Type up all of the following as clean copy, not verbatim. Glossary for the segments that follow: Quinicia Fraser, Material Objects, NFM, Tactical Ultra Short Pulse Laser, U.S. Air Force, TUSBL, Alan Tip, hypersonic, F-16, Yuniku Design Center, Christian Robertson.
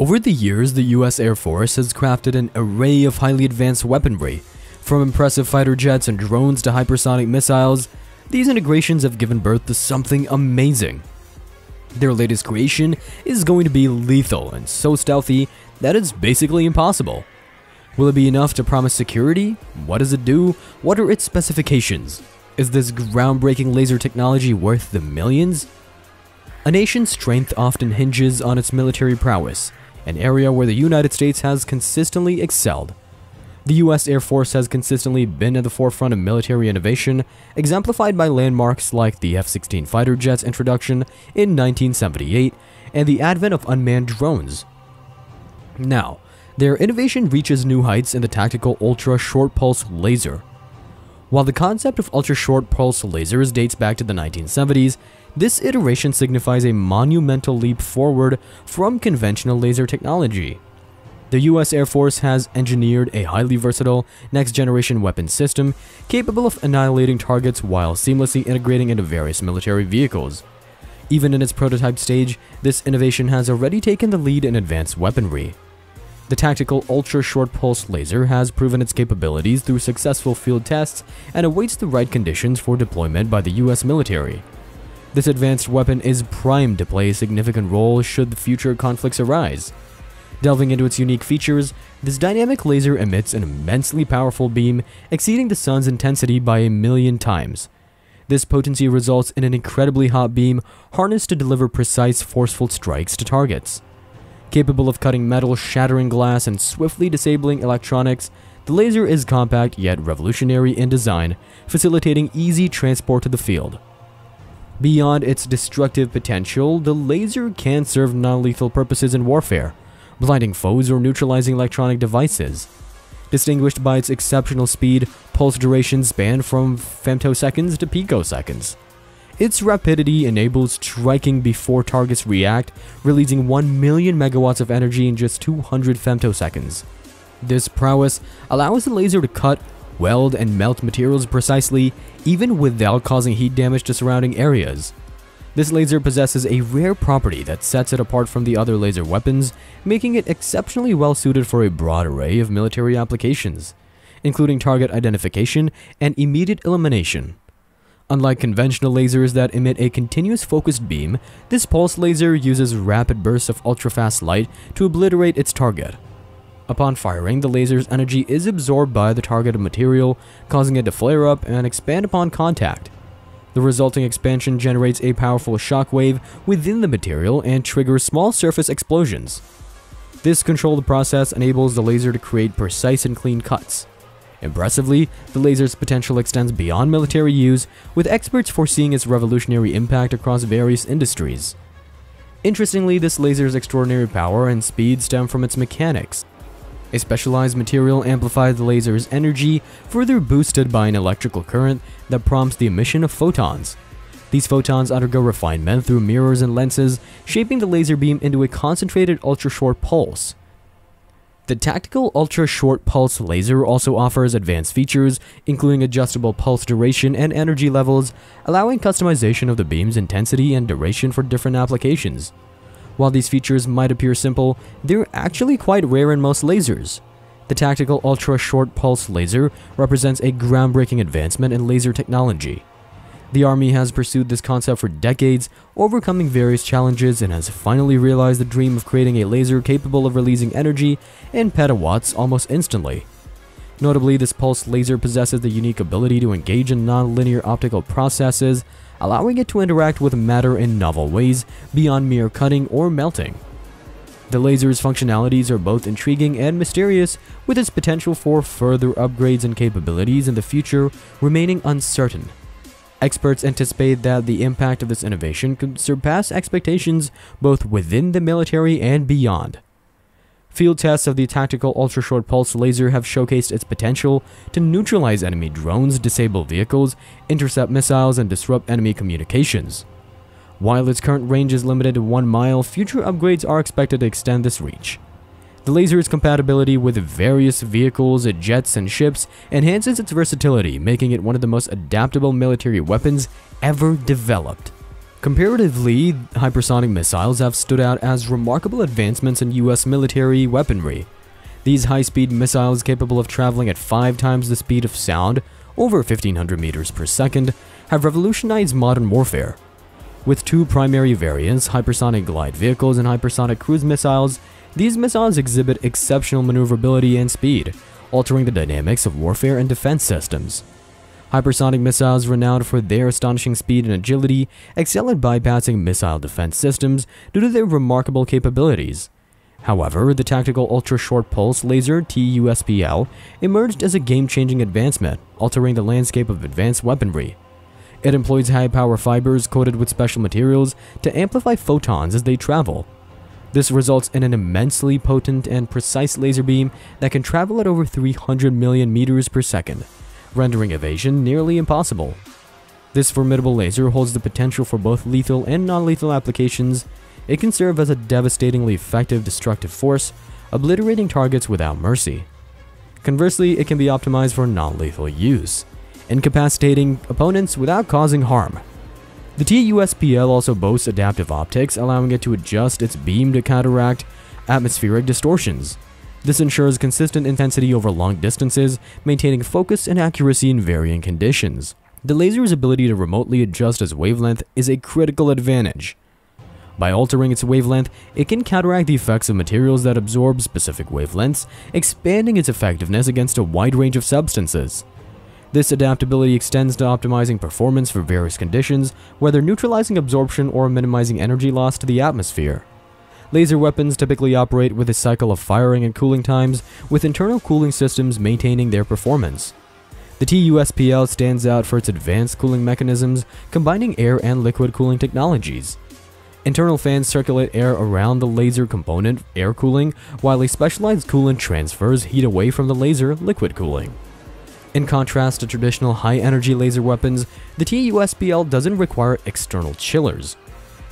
Over the years, the US Air Force has crafted an array of highly advanced weaponry. From impressive fighter jets and drones to hypersonic missiles, these integrations have given birth to something amazing. Their latest creation is going to be lethal and so stealthy that it's basically impossible. Will it be enough to promise security? What does it do? What are its specifications? Is this groundbreaking laser technology worth the millions? A nation's strength often hinges on its military prowess, an area where the United States has consistently excelled. The U.S. Air Force has consistently been at the forefront of military innovation, exemplified by landmarks like the F-16 fighter jet's introduction in 1978 and the advent of unmanned drones. Now, their innovation reaches new heights in the Tactical Ultra Short Pulse Laser. While the concept of ultra short pulse lasers dates back to the 1970s, this iteration signifies a monumental leap forward from conventional laser technology. The U.S. Air Force has engineered a highly versatile, next-generation weapon system capable of annihilating targets while seamlessly integrating into various military vehicles. Even in its prototype stage, this innovation has already taken the lead in advanced weaponry. The Tactical Ultra Short Pulse Laser has proven its capabilities through successful field tests and awaits the right conditions for deployment by the U.S. military. This advanced weapon is primed to play a significant role should future conflicts arise. Delving into its unique features, this dynamic laser emits an immensely powerful beam, exceeding the sun's intensity by 1,000,000 times. This potency results in an incredibly hot beam harnessed to deliver precise, forceful strikes to targets. Capable of cutting metal, shattering glass, and swiftly disabling electronics, the laser is compact yet revolutionary in design, facilitating easy transport to the field. Beyond its destructive potential, the laser can serve non-lethal purposes in warfare, blinding foes or neutralizing electronic devices. Distinguished by its exceptional speed, pulse durations span from femtoseconds to picoseconds. Its rapidity enables striking before targets react, releasing 1 million megawatts of energy in just 200 femtoseconds. This prowess allows the laser to cut, weld, and melt materials precisely, even without causing heat damage to surrounding areas. This laser possesses a rare property that sets it apart from the other laser weapons, making it exceptionally well suited for a broad array of military applications, including target identification and immediate elimination. Unlike conventional lasers that emit a continuous focused beam, this pulse laser uses rapid bursts of ultrafast light to obliterate its target. Upon firing, the laser's energy is absorbed by the targeted material, causing it to flare up and expand upon contact. The resulting expansion generates a powerful shockwave within the material and triggers small surface explosions. This controlled process enables the laser to create precise and clean cuts. Impressively, the laser's potential extends beyond military use, with experts foreseeing its revolutionary impact across various industries. Interestingly, this laser's extraordinary power and speed stem from its mechanics. A specialized material amplifies the laser's energy, further boosted by an electrical current that prompts the emission of photons. These photons undergo refinement through mirrors and lenses, shaping the laser beam into a concentrated ultra-short pulse. The Tactical Ultra Short Pulse Laser also offers advanced features, including adjustable pulse duration and energy levels, allowing customization of the beam's intensity and duration for different applications. While these features might appear simple, they're actually quite rare in most lasers. The Tactical Ultra Short Pulse Laser represents a groundbreaking advancement in laser technology. The Army has pursued this concept for decades, overcoming various challenges, and has finally realized the dream of creating a laser capable of releasing energy in petawatts almost instantly. Notably, this pulse laser possesses the unique ability to engage in non-linear optical processes, allowing it to interact with matter in novel ways beyond mere cutting or melting. The laser's functionalities are both intriguing and mysterious, with its potential for further upgrades and capabilities in the future remaining uncertain. Experts anticipate that the impact of this innovation could surpass expectations both within the military and beyond. Field tests of the Tactical Ultra Short Pulse Laser have showcased its potential to neutralize enemy drones, disable vehicles, intercept missiles, and disrupt enemy communications. While its current range is limited to 1 mile, future upgrades are expected to extend this reach. The laser's compatibility with various vehicles, jets, and ships enhances its versatility, making it one of the most adaptable military weapons ever developed. Comparatively, hypersonic missiles have stood out as remarkable advancements in US military weaponry. These high-speed missiles, capable of traveling at 5 times the speed of sound, over 1500 meters per second, have revolutionized modern warfare. With 2 primary variants, hypersonic glide vehicles and hypersonic cruise missiles, these missiles exhibit exceptional maneuverability and speed, altering the dynamics of warfare and defense systems. Hypersonic missiles, renowned for their astonishing speed and agility, excel at bypassing missile defense systems due to their remarkable capabilities. However, the Tactical Ultra Short Pulse Laser (TUSBL) emerged as a game-changing advancement, altering the landscape of advanced weaponry. It employs high-power fibers coated with special materials to amplify photons as they travel. This results in an immensely potent and precise laser beam that can travel at over 300 million meters per second, rendering evasion nearly impossible. This formidable laser holds the potential for both lethal and non-lethal applications. It can serve as a devastatingly effective destructive force, obliterating targets without mercy. Conversely, it can be optimized for non-lethal use, incapacitating opponents without causing harm. The TUSBL also boasts adaptive optics, allowing it to adjust its beam to counteract atmospheric distortions. This ensures consistent intensity over long distances, maintaining focus and accuracy in varying conditions. The laser's ability to remotely adjust its wavelength is a critical advantage. By altering its wavelength, it can counteract the effects of materials that absorb specific wavelengths, expanding its effectiveness against a wide range of substances. This adaptability extends to optimizing performance for various conditions, whether neutralizing absorption or minimizing energy loss to the atmosphere. Laser weapons typically operate with a cycle of firing and cooling times, with internal cooling systems maintaining their performance. The TUSBL stands out for its advanced cooling mechanisms, combining air and liquid cooling technologies. Internal fans circulate air around the laser component, air cooling, while a specialized coolant transfers heat away from the laser, liquid cooling. In contrast to traditional high-energy laser weapons, the TUSBL doesn't require external chillers.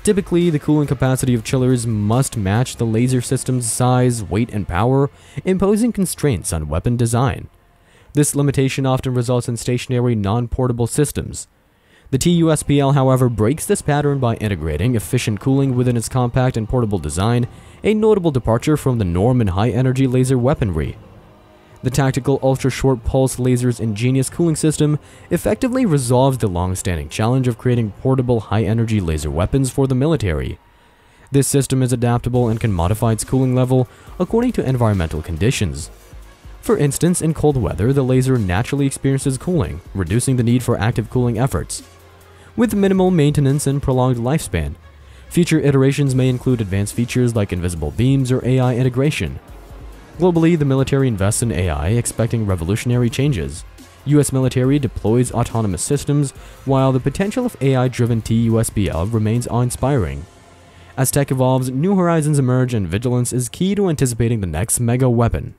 Typically, the cooling capacity of chillers must match the laser system's size, weight, and power, imposing constraints on weapon design. This limitation often results in stationary, non-portable systems. The TUSBL, however, breaks this pattern by integrating efficient cooling within its compact and portable design, a notable departure from the norm in high-energy laser weaponry. The Tactical Ultra Short Pulse Laser's ingenious cooling system effectively resolves the long-standing challenge of creating portable high-energy laser weapons for the military. This system is adaptable and can modify its cooling level according to environmental conditions. For instance, in cold weather, the laser naturally experiences cooling, reducing the need for active cooling efforts. With minimal maintenance and prolonged lifespan, future iterations may include advanced features like invisible beams or AI integration. Globally, the military invests in AI, expecting revolutionary changes. US military deploys autonomous systems, while the potential of AI-driven TUSBL remains awe-inspiring. As tech evolves, new horizons emerge, and vigilance is key to anticipating the next mega weapon.